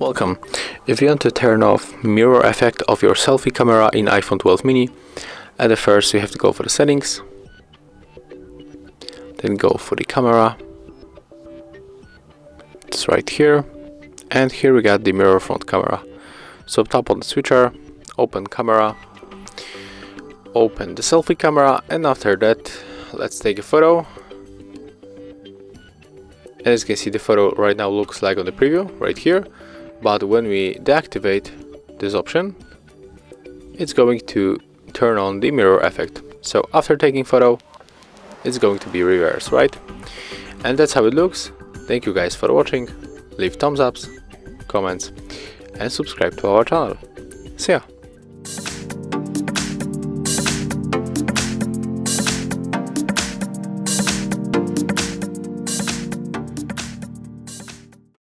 Welcome. If you want to turn off mirror effect of your selfie camera in iPhone 12 mini, at first you have to go for the settings, then go for the camera. It's right here, and here we got the mirror front camera. So tap on the switcher, open camera, open the selfie camera, and after that let's take a photo. And as you can see, the photo right now looks like on the preview right here, but when we deactivate this option, it's going to turn on the mirror effect. So after taking photo, it's going to be reversed, right? And that's how it looks. Thank you guys for watching. Leave thumbs ups, comments, and subscribe to our channel. See ya.